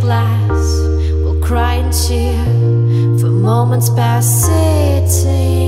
Glass will cry and cheer for moments past sitting.